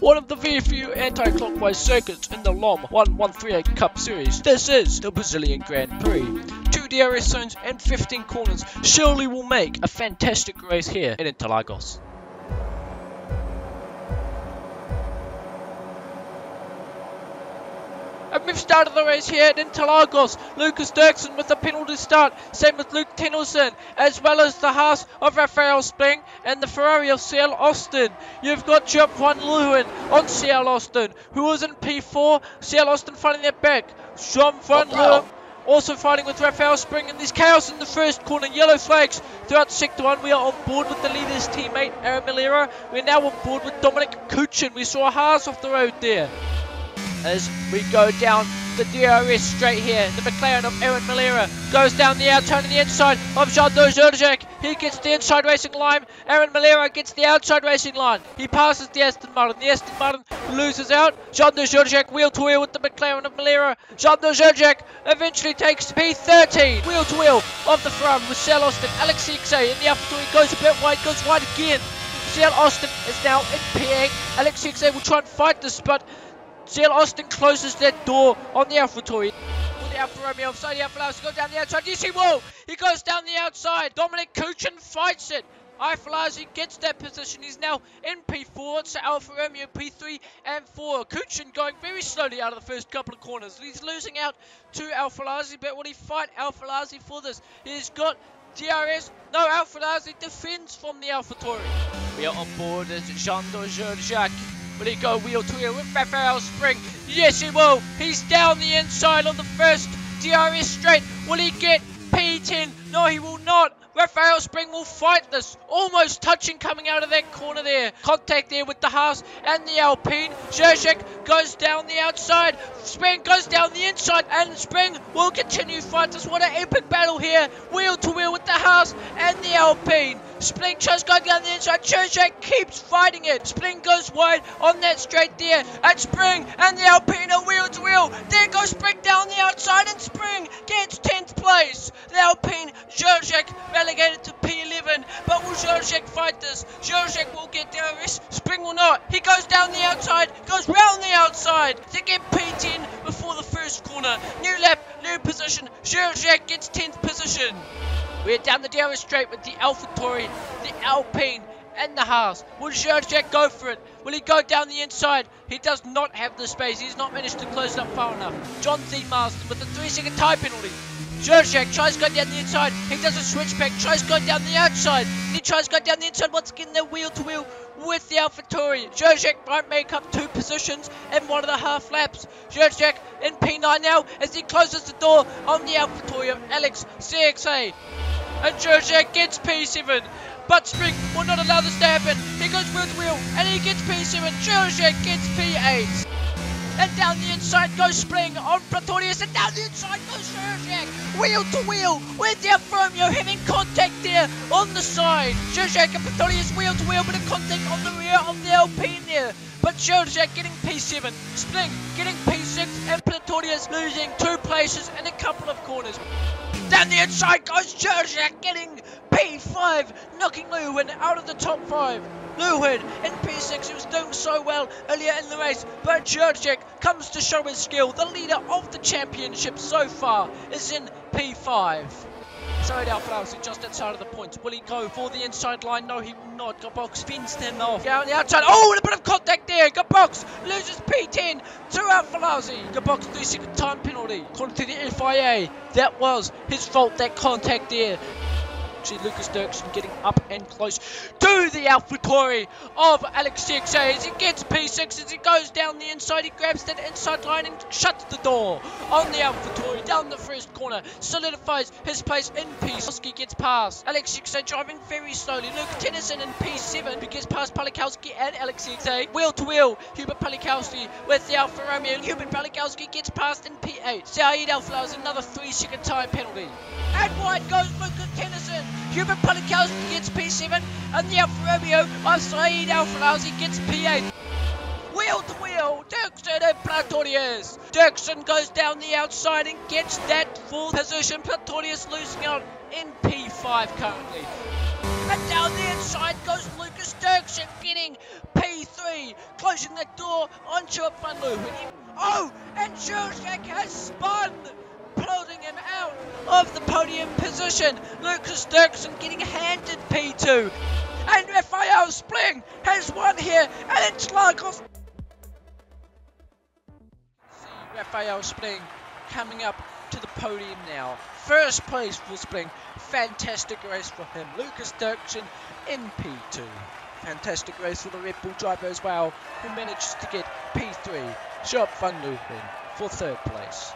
One of the very few anti-clockwise circuits in the LOM 1138 Cup Series, this is the Brazilian Grand Prix. 2 DRS zones and 15 corners surely will make a fantastic race here in Interlagos. And we've started the race here at Interlagos. Lucas Dirksen with a penalty start, same with Luke Tennyson, as well as the Haas of Rafael Spring and the Ferrari of CL Austin. You've got Joop van Leeuwen on CL Austin, who was in P4. CL Austin fighting their back. John Van Leeuwen also fighting with Rafael Spring, and there's chaos in the first corner. Yellow flags throughout Sector 1. We are on board with the leader's teammate, Aaron Malera. We're now on board with Dominic Kuchin. We saw Haas off the road there. As we go down the DRS straight here, the McLaren of Aaron Malera goes down the outside on the inside of Jean-Dosierczak. He gets the inside racing line. Aaron Malera gets the outside racing line. He passes the Aston Martin. The Aston Martin loses out. Jean-Dosierczak wheel-to-wheel with the McLaren of Malera. Jean-Dosierczak eventually takes P13. Wheel-to-wheel of the Ferrari with Sal Austin. Alex XA in the AlphaTauri goes a bit wide, goes wide again. Sal Austin is now in P8. Alex XA will try and fight this, but CL Austin closes that door on the AlphaTauri. The Alfa Romeo offside, the Alphalazzi goes down the outside. You see, whoa! He goes down the outside. Dominic Kuchin fights it. Alphalazzi gets that position. He's now in P4. So Alfa Romeo P3 and 4. Kuchin going very slowly out of the first couple of corners. He's losing out to Alphalazzi, but will he fight Alphalazzi for this? He's got DRS. No, Alphalazzi defends from the AlphaTauri. We are on board as Jean-Dosierczak. Will he go wheel to wheel with Rafael Spring? Yes, he will. He's down the inside on the first DRS straight. Will he get P10? No, he will not. Rafael Spring will fight this. Almost touching coming out of that corner there. Contact there with the Haas and the Alpine. Žerjek goes down the outside. Spring goes down the inside. And Spring will continue to fight this. What an epic battle here. Wheel to wheel with the Haas and the Alpine. Spring just going down the inside. Žerjek keeps fighting it. Spring goes wide on that straight there. And Spring and the Alpine are wheel to wheel. There goes Spring down the outside. And Spring gets 10th place. The Alpine, Žerjek relegated to P11. But will Žerjek fight this? Žerjek will get DRS. Spring will not. He goes down the outside. Goes round the outside to get P10 before the first corner. New lap, new position. Žerjek gets 10th position. We're down the DRS straight with the AlphaTauri, the Alpine, and the Haas. Will Žerjek go for it? Will he go down the inside? He does not have the space. He's not managed to close it up far enough. John Z. Marston with a 3-second time penalty. Žerjek tries going down the inside. He does a switchback, tries going down the outside. He tries going down the inside once again, they're wheel to wheel with the AlphaTauri. Žerjek might make up 2 positions in 1.5 laps. Žerjek in P9 now as he closes the door on the AlphaTauri of Alex XA. And Žerjek gets P7, but Spring will not allow this to happen. He goes wheel to wheel, and he gets P7. Žerjek gets P8. And down the inside goes Spring on Pretorius, and down the inside goes Žerjek. Wheel to wheel with the Alfa Romeo having contact there on the side. Žerjek and Pretorius wheel to wheel, but a contact on the rear of the Alpine there. But Žerjek getting P7, Spring getting P6, and Pretorius losing 2 places in a couple of corners. Down the inside goes Žerjek getting P5, knocking Leeuwen out of the top 5. Leeuwen in P6, he was doing so well earlier in the race, but Žerjek comes to show his skill. The leader of the championship so far is in P5. Said Alflowers just outside of the points. Will he go for the inside line? No, he will not. Goodbox fends them off. Down the outside. Oh, and a bit of contact there. Goodbox loses P10 to Alphalazzi. Goodbox 3-second time penalty. According to the FIA, that was his fault, that contact there. See Lucas Dirksen getting up and close to the AlphaTauri of Alex XA as he gets P6 as he goes down the inside. He grabs that inside line and shuts the door on the AlphaTauri down the first corner. Solidifies his place in P6. Gets past Alex XA driving very slowly. Luke Tennyson in P7 who gets past Polikowski and Alex XA. Wheel to wheel, Hubert Polikowski with the Alfa Romeo. Hubert Polikowski gets past in P8. Said Alflowers another 3-second time penalty. And wide goes Lucas Tennyson. Hubert Polikowski gets P7 and the Alfa Romeo of Said Alflowers gets P8. Wheel to wheel, Dirksen and Pretorius. Dirksen goes down the outside and gets that full position. Pretorius losing out in P5 currently. And down the inside goes Lucas Dirksen getting P3, closing the door on Joop van Leeuwen. Oh, and Žerjek has spun, pulling him out of the podium position. Lucas Dirksen getting handed P2. And Rafael Spring has won here at Interlagos. See Rafael Spring coming up to the podium now. First place for Spring. Fantastic race for him. Lucas Dirksen in P2. Fantastic race for the Red Bull driver as well, who manages to get P3. Joop van Leeuwen for third place.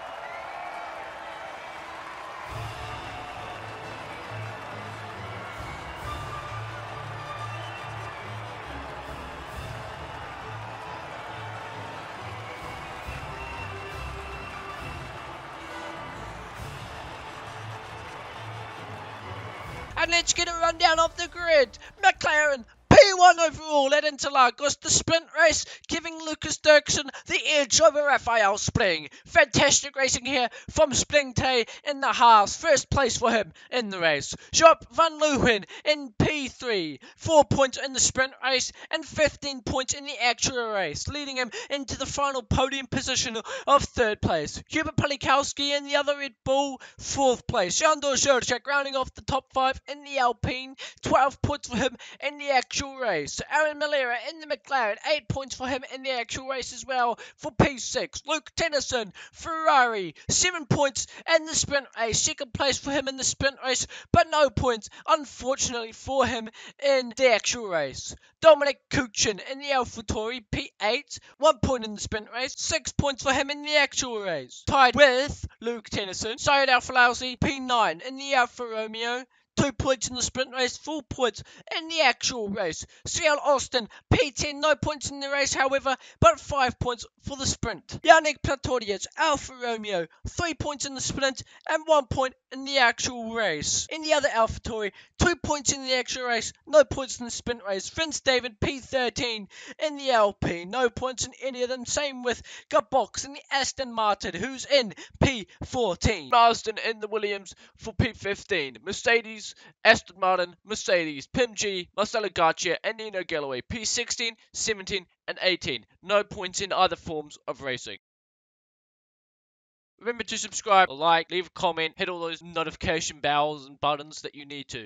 And let's get a rundown of the grid. McLaren, P1 overall at Interlagos. The sprint race giving Lucas Dirksen the edge over Rafael Spring. Fantastic racing here from Springtay in the Haas. First place for him in the race. Joop van Leeuwen in P3. 4 points in the sprint race and 15 points in the actual race, leading him into the final podium position of third place. Hubert Polikowski in the other Red Bull, fourth place. Jean-Dosierczak rounding off the top five in the Alpine. 12 points for him in the actual race. Aaron Malera in the McLaren, 8 points for him in the actual race as well for P6. Luke Tennyson, Ferrari, 7 points in the sprint race. Second place for him in the sprint race, but no points, unfortunately, for him in the actual race. Dominic Kuchin in the AlphaTauri, P8, 1 point in the sprint race, 6 points for him in the actual race. Tied with Luke Tennyson, Said Alflowers, P9 in the Alfa Romeo, 2 points in the sprint race, 4 points in the actual race. CL Austin, P10, no points in the race, however, but 5 points for the sprint. Yannick Pretorius, Alfa Romeo, 3 points in the sprint and 1 point in the actual race. In the other AlphaTauri, 2 points in the actual race, no points in the sprint race. Vince David, P13 in the LP, no points in any of them. Same with Goodbox in the Aston Martin, who's in P14. Marsden in the Williams for P15. Mercedes, Aston Martin, Mercedes, Pim G, Marcelo Garcia, and Nino Galloway, P16, 17, and 18. No points in either forms of racing. Remember to subscribe, like, leave a comment, hit all those notification bells and buttons that you need to.